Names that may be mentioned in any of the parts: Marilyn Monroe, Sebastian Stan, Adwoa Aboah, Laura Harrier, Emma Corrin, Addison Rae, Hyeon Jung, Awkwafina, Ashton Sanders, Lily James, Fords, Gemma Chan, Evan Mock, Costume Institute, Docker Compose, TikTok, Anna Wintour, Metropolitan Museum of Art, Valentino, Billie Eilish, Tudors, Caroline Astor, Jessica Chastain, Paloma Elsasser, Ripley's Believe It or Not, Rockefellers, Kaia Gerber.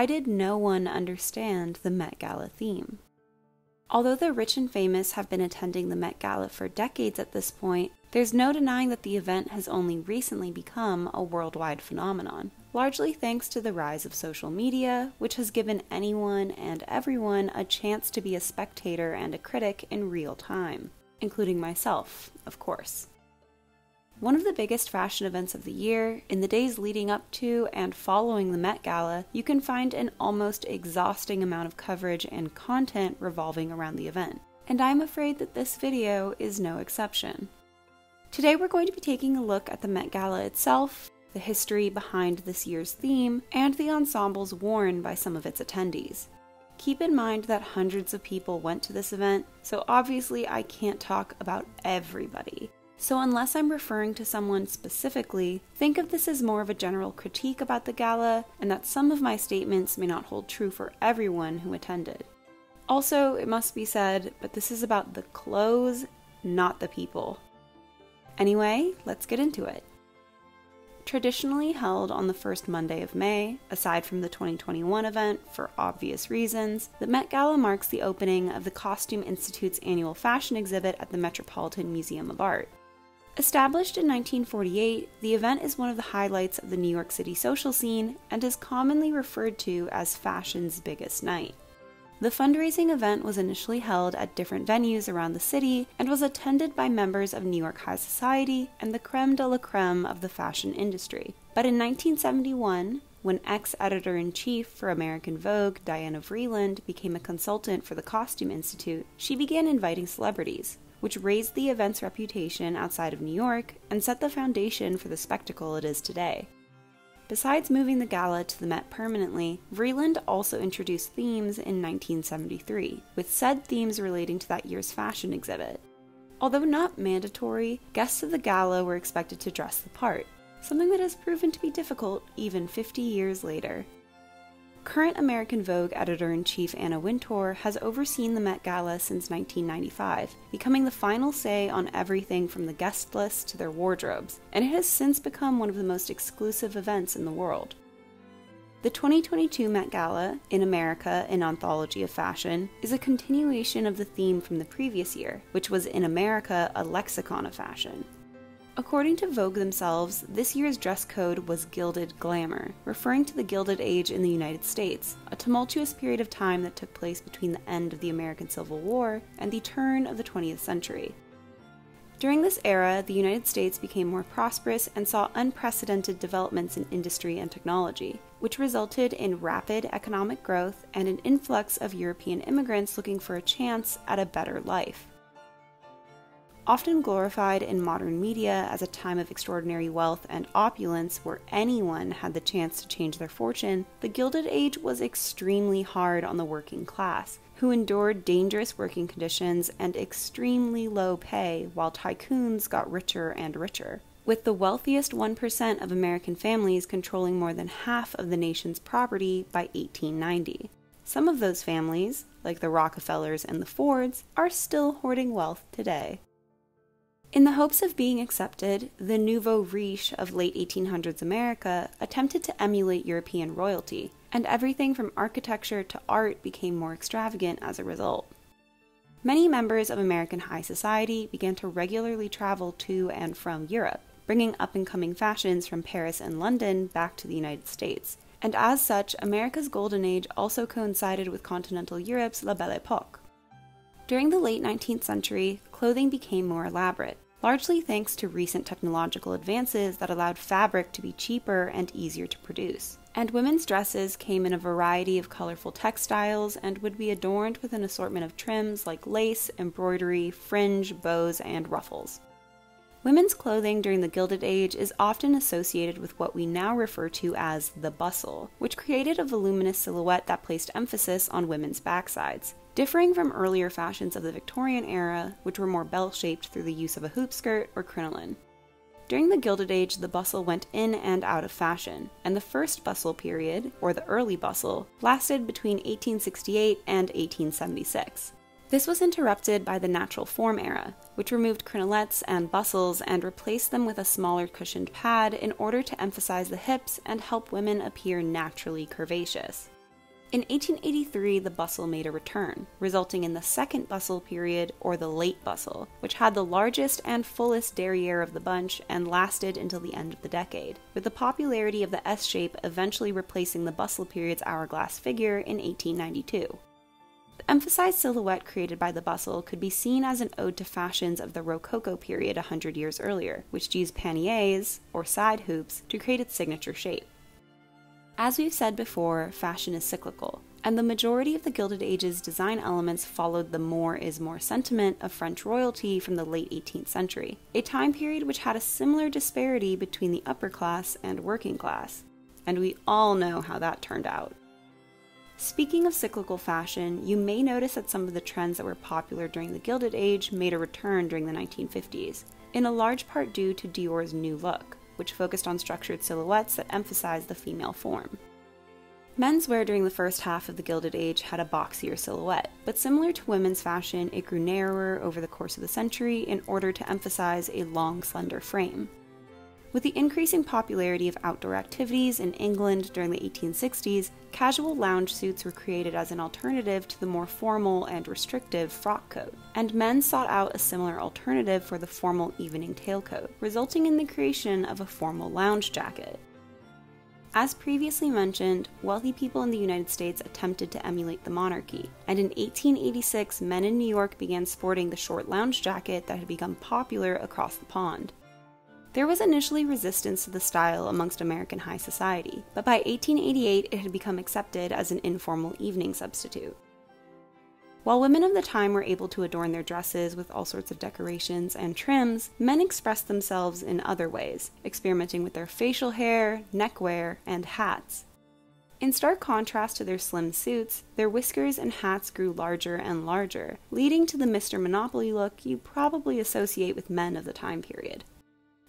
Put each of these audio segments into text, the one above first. why did no one understand the Met Gala theme? Although the rich and famous have been attending the Met Gala for decades at this point, there's no denying that the event has only recently become a worldwide phenomenon, largely thanks to the rise of social media, which has given anyone and everyone a chance to be a spectator and a critic in real time, including myself, of course. One of the biggest fashion events of the year, in the days leading up to and following the Met Gala, you can find an almost exhausting amount of coverage and content revolving around the event. And I'm afraid that this video is no exception. Today we're going to be taking a look at the Met Gala itself, the history behind this year's theme, and the ensembles worn by some of its attendees. Keep in mind that hundreds of people went to this event, so obviously I can't talk about everybody. So unless I'm referring to someone specifically, think of this as more of a general critique about the gala, and that some of my statements may not hold true for everyone who attended. Also, it must be said, but this is about the clothes, not the people. Anyway, let's get into it. Traditionally held on the first Monday of May, aside from the 2021 event for obvious reasons, the Met Gala marks the opening of the Costume Institute's annual fashion exhibit at the Metropolitan Museum of Art. Established in 1948, the event is one of the highlights of the New York City social scene and is commonly referred to as fashion's biggest night. The fundraising event was initially held at different venues around the city and was attended by members of New York high society and the creme de la creme of the fashion industry. But in 1971, when ex-editor-in-chief for American Vogue, Diana Vreeland, became a consultant for the Costume Institute, she began inviting celebrities, which raised the event's reputation outside of New York and set the foundation for the spectacle it is today. Besides moving the gala to the Met permanently, Vreeland also introduced themes in 1973, with said themes relating to that year's fashion exhibit. Although not mandatory, guests of the gala were expected to dress the part, something that has proven to be difficult even 50 years later. Current American Vogue editor-in-chief Anna Wintour has overseen the Met Gala since 1995, becoming the final say on everything from the guest list to their wardrobes, and it has since become one of the most exclusive events in the world. The 2022 Met Gala, in America, an Anthology of Fashion, is a continuation of the theme from the previous year, which was, in America, a lexicon of fashion. According to Vogue themselves, this year's dress code was Gilded Glamour, referring to the Gilded Age in the United States, a tumultuous period of time that took place between the end of the American Civil War and the turn of the 20th century. During this era, the United States became more prosperous and saw unprecedented developments in industry and technology, which resulted in rapid economic growth and an influx of European immigrants looking for a chance at a better life. Often glorified in modern media as a time of extraordinary wealth and opulence where anyone had the chance to change their fortune, the Gilded Age was extremely hard on the working class, who endured dangerous working conditions and extremely low pay while tycoons got richer and richer, with the wealthiest 1% of American families controlling more than half of the nation's property by 1890. Some of those families, like the Rockefellers and the Fords, are still hoarding wealth today. In the hopes of being accepted, the nouveau riche of late 1800s America attempted to emulate European royalty, and everything from architecture to art became more extravagant as a result. Many members of American high society began to regularly travel to and from Europe, bringing up-and-coming fashions from Paris and London back to the United States, and as such, America's Golden Age also coincided with continental Europe's La Belle Époque. During the late 19th century, clothing became more elaborate, largely thanks to recent technological advances that allowed fabric to be cheaper and easier to produce. And women's dresses came in a variety of colorful textiles and would be adorned with an assortment of trims like lace, embroidery, fringe, bows, and ruffles. Women's clothing during the Gilded Age is often associated with what we now refer to as the bustle, which created a voluminous silhouette that placed emphasis on women's backsides, differing from earlier fashions of the Victorian era, which were more bell-shaped through the use of a hoop skirt or crinoline. During the Gilded Age, the bustle went in and out of fashion, and the first bustle period, or the early bustle, lasted between 1868 and 1876. This was interrupted by the natural form era, which removed crinolines and bustles and replaced them with a smaller cushioned pad in order to emphasize the hips and help women appear naturally curvaceous. In 1883, the bustle made a return, resulting in the second bustle period, or the late bustle, which had the largest and fullest derriere of the bunch and lasted until the end of the decade, with the popularity of the S-shape eventually replacing the bustle period's hourglass figure in 1892. The emphasized silhouette created by the bustle could be seen as an ode to fashions of the Rococo period 100 years earlier, which used paniers, or side hoops, to create its signature shape. As we've said before, fashion is cyclical, and the majority of the Gilded Age's design elements followed the more is more sentiment of French royalty from the late 18th century, a time period which had a similar disparity between the upper class and working class. And we all know how that turned out. Speaking of cyclical fashion, you may notice that some of the trends that were popular during the Gilded Age made a return during the 1950s, in a large part due to Dior's new look, which focused on structured silhouettes that emphasized the female form. Menswear during the first half of the Gilded Age had a boxier silhouette, but similar to women's fashion, it grew narrower over the course of the century in order to emphasize a long, slender frame. With the increasing popularity of outdoor activities in England during the 1860s, casual lounge suits were created as an alternative to the more formal and restrictive frock coat, and men sought out a similar alternative for the formal evening tailcoat, resulting in the creation of a formal lounge jacket. As previously mentioned, wealthy people in the United States attempted to emulate the monarchy, and in 1886 men in New York began sporting the short lounge jacket that had become popular across the pond. There was initially resistance to the style amongst American high society, but by 1888 it had become accepted as an informal evening substitute. While women of the time were able to adorn their dresses with all sorts of decorations and trims, men expressed themselves in other ways, experimenting with their facial hair, neckwear, and hats. In stark contrast to their slim suits, their whiskers and hats grew larger and larger, leading to the Mr. Monopoly look you probably associate with men of the time period.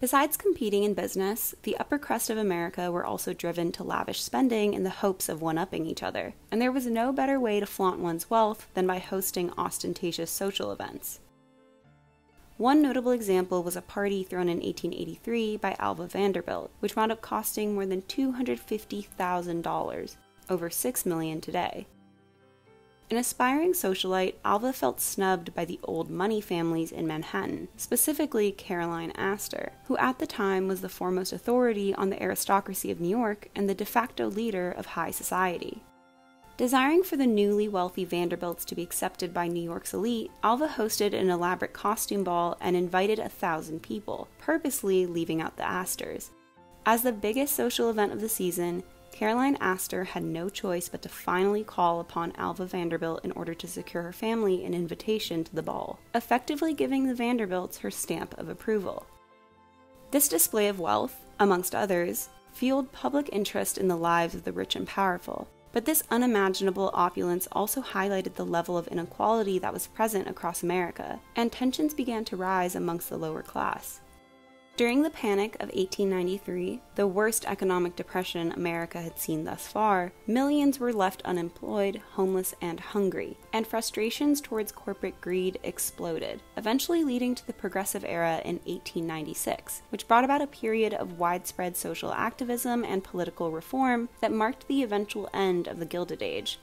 Besides competing in business, the upper crust of America were also driven to lavish spending in the hopes of one-upping each other, and there was no better way to flaunt one's wealth than by hosting ostentatious social events. One notable example was a party thrown in 1883 by Alva Vanderbilt, which wound up costing more than $250,000, over $6 million today. An aspiring socialite, Alva felt snubbed by the old money families in Manhattan, specifically Caroline Astor, who at the time was the foremost authority on the aristocracy of New York and the de facto leader of high society. Desiring for the newly wealthy Vanderbilts to be accepted by New York's elite, Alva hosted an elaborate costume ball and invited 1,000 people, purposely leaving out the Astors. As the biggest social event of the season, Caroline Astor had no choice but to finally call upon Alva Vanderbilt in order to secure her family an invitation to the ball, effectively giving the Vanderbilts her stamp of approval. This display of wealth, amongst others, fueled public interest in the lives of the rich and powerful, but this unimaginable opulence also highlighted the level of inequality that was present across America, and tensions began to rise amongst the lower class. During the Panic of 1893, the worst economic depression America had seen thus far, millions were left unemployed, homeless, and hungry, and frustrations towards corporate greed exploded, eventually leading to the Progressive Era in 1896, which brought about a period of widespread social activism and political reform that marked the eventual end of the Gilded Age.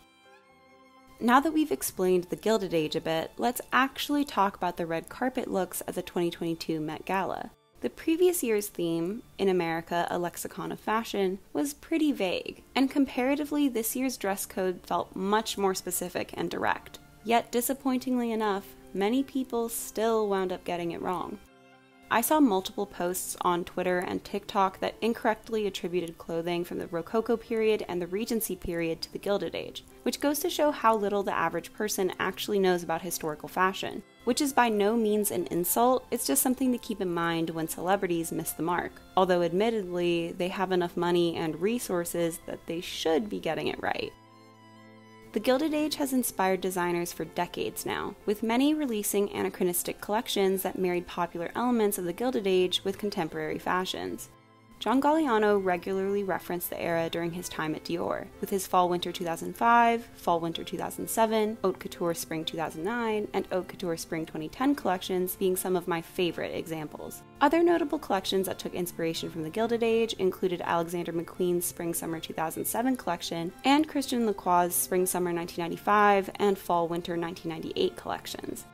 Now that we've explained the Gilded Age a bit, let's actually talk about the red carpet looks at the 2022 Met Gala. The previous year's theme, in America, a lexicon of fashion, was pretty vague, and comparatively this year's dress code felt much more specific and direct. Yet, disappointingly enough, many people still wound up getting it wrong. I saw multiple posts on Twitter and TikTok that incorrectly attributed clothing from the Rococo period and the Regency period to the Gilded Age, which goes to show how little the average person actually knows about historical fashion, which is by no means an insult, it's just something to keep in mind when celebrities miss the mark, although admittedly, they have enough money and resources that they should be getting it right. The Gilded Age has inspired designers for decades now, with many releasing anachronistic collections that married popular elements of the Gilded Age with contemporary fashions. John Galliano regularly referenced the era during his time at Dior, with his Fall-Winter 2005, Fall-Winter 2007, Haute Couture Spring 2009, and Haute Couture Spring 2010 collections being some of my favorite examples. Other notable collections that took inspiration from the Gilded Age included Alexander McQueen's Spring-Summer 2007 collection and Christian Lacroix's Spring-Summer 1995 and Fall-Winter 1998 collections.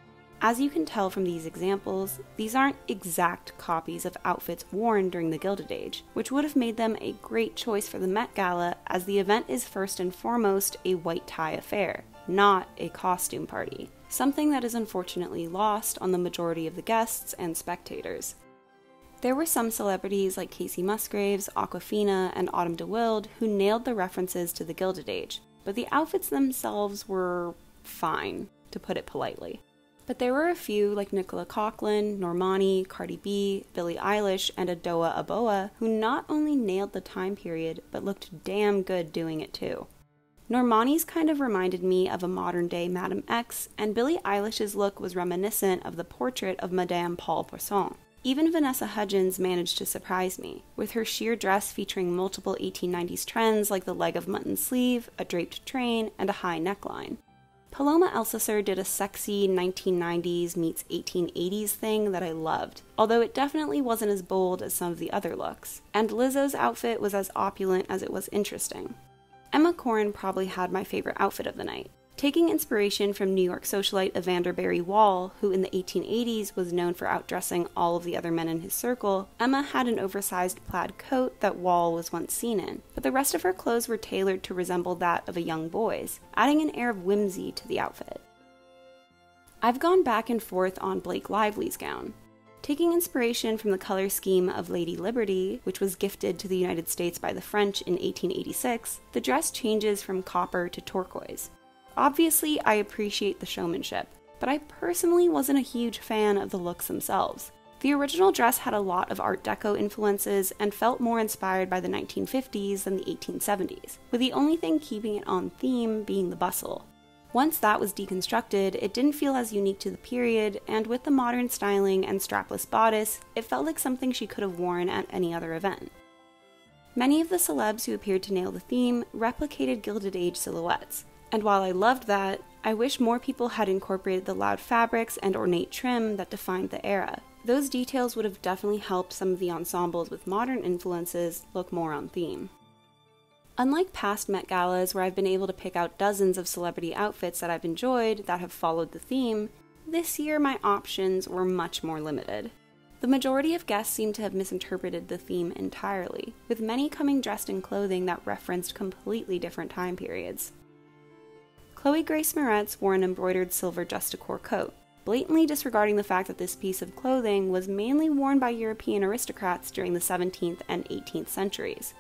As you can tell from these examples, these aren't exact copies of outfits worn during the Gilded Age, which would have made them a great choice for the Met Gala, as the event is first and foremost a white tie affair, not a costume party, something that is unfortunately lost on the majority of the guests and spectators. There were some celebrities like Casey Musgraves, Awkwafina, and Autumn DeWilde who nailed the references to the Gilded Age, but the outfits themselves were fine, to put it politely. But there were a few like Nicola Coughlan, Normani, Cardi B, Billie Eilish, and Adwoa Aboah who not only nailed the time period, but looked damn good doing it too. Normani's kind of reminded me of a modern-day Madame X, and Billie Eilish's look was reminiscent of the portrait of Madame Paul Poisson. Even Vanessa Hudgens managed to surprise me, with her sheer dress featuring multiple 1890s trends like the leg of mutton sleeve, a draped train, and a high neckline. Paloma Elsasser did a sexy 1990s meets 1880s thing that I loved, although it definitely wasn't as bold as some of the other looks, and Lizzo's outfit was as opulent as it was interesting. Emma Corrin probably had my favorite outfit of the night. Taking inspiration from New York socialite Evander Berry Wall, who in the 1880s was known for outdressing all of the other men in his circle, Emma had an oversized plaid coat that Wall was once seen in, but the rest of her clothes were tailored to resemble that of a young boy's, adding an air of whimsy to the outfit. I've gone back and forth on Blake Lively's gown. Taking inspiration from the color scheme of Lady Liberty, which was gifted to the United States by the French in 1886, the dress changes from copper to turquoise. Obviously, I appreciate the showmanship, but I personally wasn't a huge fan of the looks themselves. The original dress had a lot of Art Deco influences and felt more inspired by the 1950s than the 1870s, with the only thing keeping it on theme being the bustle. Once that was deconstructed, it didn't feel as unique to the period, and with the modern styling and strapless bodice, it felt like something she could have worn at any other event. Many of the celebs who appeared to nail the theme replicated Gilded Age silhouettes, and while I loved that, I wish more people had incorporated the loud fabrics and ornate trim that defined the era. Those details would have definitely helped some of the ensembles with modern influences look more on theme. Unlike past Met Galas, where I've been able to pick out dozens of celebrity outfits that I've enjoyed that have followed the theme, this year my options were much more limited. The majority of guests seemed to have misinterpreted the theme entirely, with many coming dressed in clothing that referenced completely different time periods. Chloe Grace Moretz wore an embroidered silver justdecor coat, blatantly disregarding the fact that this piece of clothing was mainly worn by European aristocrats during the 17th and 18th centuries.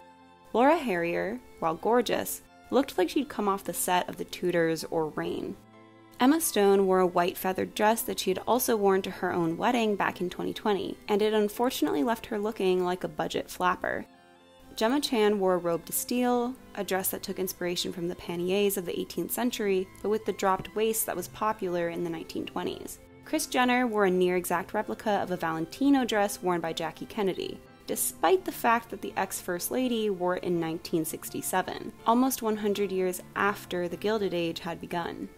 Laura Harrier, while gorgeous, looked like she'd come off the set of The Tudors or Rain. Emma Stone wore a white feathered dress that she had also worn to her own wedding back in 2020, and it unfortunately left her looking like a budget flapper. Gemma Chan wore a robe de style, a dress that took inspiration from the panniers of the 18th century, but with the dropped waist that was popular in the 1920s. Kris Jenner wore a near-exact replica of a Valentino dress worn by Jackie Kennedy, despite the fact that the ex-First Lady wore it in 1967, almost 100 years after the Gilded Age had begun.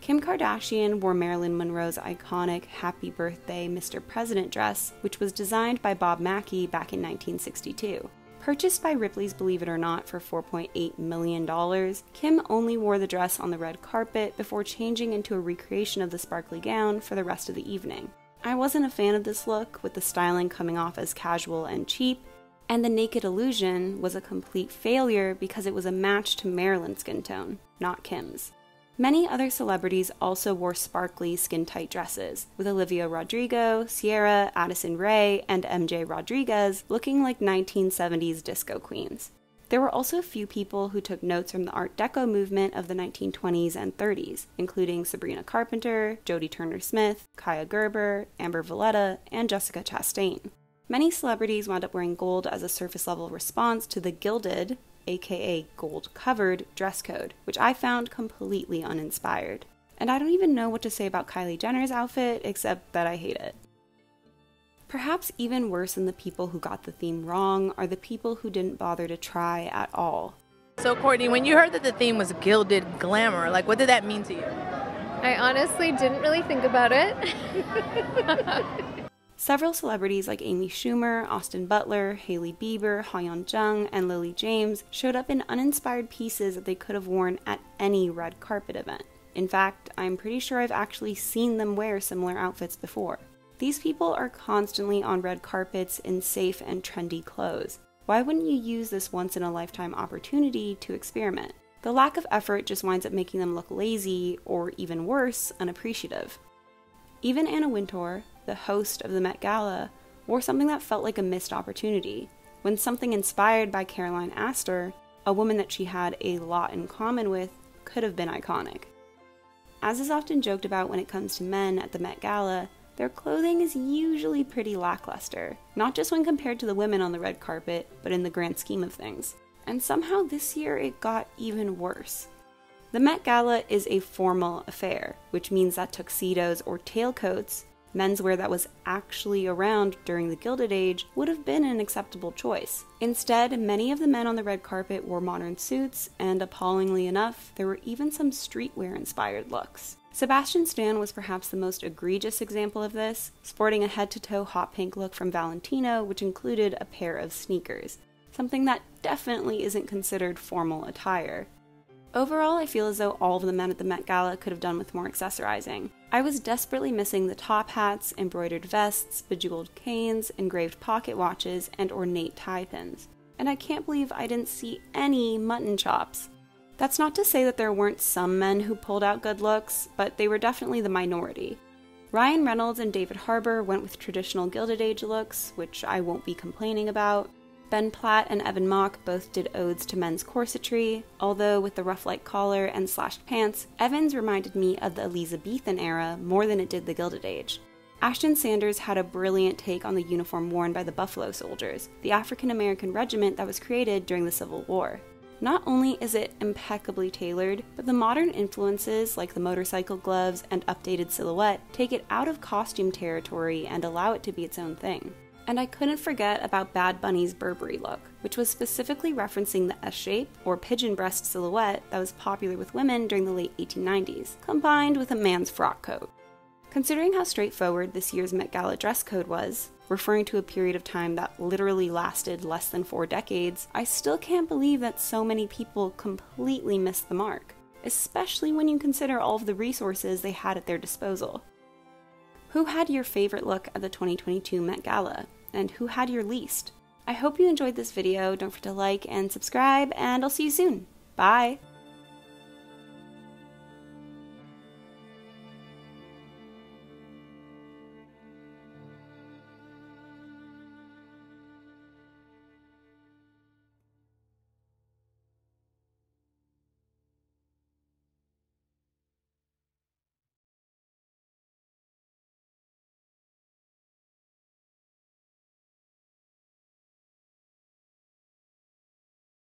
Kim Kardashian wore Marilyn Monroe's iconic Happy Birthday Mr. President dress, which was designed by Bob Mackie back in 1962. Purchased by Ripley's Believe It or Not for $4.8 million, Kim only wore the dress on the red carpet before changing into a recreation of the sparkly gown for the rest of the evening. I wasn't a fan of this look, with the styling coming off as casual and cheap, and the naked illusion was a complete failure because it was a match to Marilyn's skin tone, not Kim's. Many other celebrities also wore sparkly, skin-tight dresses, with Olivia Rodrigo, Ciara, Addison Rae, and MJ Rodriguez looking like 1970s disco queens. There were also a few people who took notes from the Art Deco movement of the 1920s and 30s, including Sabrina Carpenter, Jodie Turner-Smith, Kaia Gerber, Amber Valletta, and Jessica Chastain. Many celebrities wound up wearing gold as a surface-level response to the gilded, aka gold-covered, dress code, which I found completely uninspired. And I don't even know what to say about Kylie Jenner's outfit, except that I hate it. Perhaps even worse than the people who got the theme wrong are the people who didn't bother to try at all. So Courtney, when you heard that the theme was Gilded Glamour, like what did that mean to you? I honestly didn't really think about it. Several celebrities like Amy Schumer, Austin Butler, Hailey Bieber, Hyeon Jung, and Lily James showed up in uninspired pieces that they could have worn at any red carpet event. In fact, I'm pretty sure I've actually seen them wear similar outfits before. These people are constantly on red carpets in safe and trendy clothes. Why wouldn't you use this once-in-a-lifetime opportunity to experiment? The lack of effort just winds up making them look lazy, or even worse, unappreciative. Even Anna Wintour, the host of the Met Gala, wore something that felt like a missed opportunity, when something inspired by Caroline Astor, a woman that she had a lot in common with, could have been iconic. As is often joked about when it comes to men at the Met Gala, their clothing is usually pretty lackluster, not just when compared to the women on the red carpet, but in the grand scheme of things. And somehow this year it got even worse. The Met Gala is a formal affair, which means that tuxedos or tailcoats, menswear that was actually around during the Gilded Age, would have been an acceptable choice. Instead, many of the men on the red carpet wore modern suits, and appallingly enough, there were even some streetwear-inspired looks. Sebastian Stan was perhaps the most egregious example of this, sporting a head-to-toe hot pink look from Valentino, which included a pair of sneakers, something that definitely isn't considered formal attire. Overall, I feel as though all of the men at the Met Gala could have done with more accessorizing. I was desperately missing the top hats, embroidered vests, bejeweled canes, engraved pocket watches, and ornate tie pins. And I can't believe I didn't see any mutton chops. That's not to say that there weren't some men who pulled out good looks, but they were definitely the minority. Ryan Reynolds and David Harbour went with traditional Gilded Age looks, which I won't be complaining about. Ben Platt and Evan Mock both did odes to men's corsetry, although with the ruff-like collar and slashed pants, Evans reminded me of the Elizabethan era more than it did the Gilded Age. Ashton Sanders had a brilliant take on the uniform worn by the Buffalo Soldiers, the African-American regiment that was created during the Civil War. Not only is it impeccably tailored, but the modern influences like the motorcycle gloves and updated silhouette take it out of costume territory and allow it to be its own thing. And I couldn't forget about Bad Bunny's Burberry look, which was specifically referencing the S-shape or pigeon breast silhouette that was popular with women during the late 1890s, combined with a man's frock coat. Considering how straightforward this year's Met Gala dress code was, referring to a period of time that literally lasted less than 4 decades, I still can't believe that so many people completely missed the mark, especially when you consider all of the resources they had at their disposal. Who had your favorite look at the 2022 Met Gala? And who had your least? I hope you enjoyed this video. Don't forget to like and subscribe, and I'll see you soon. Bye!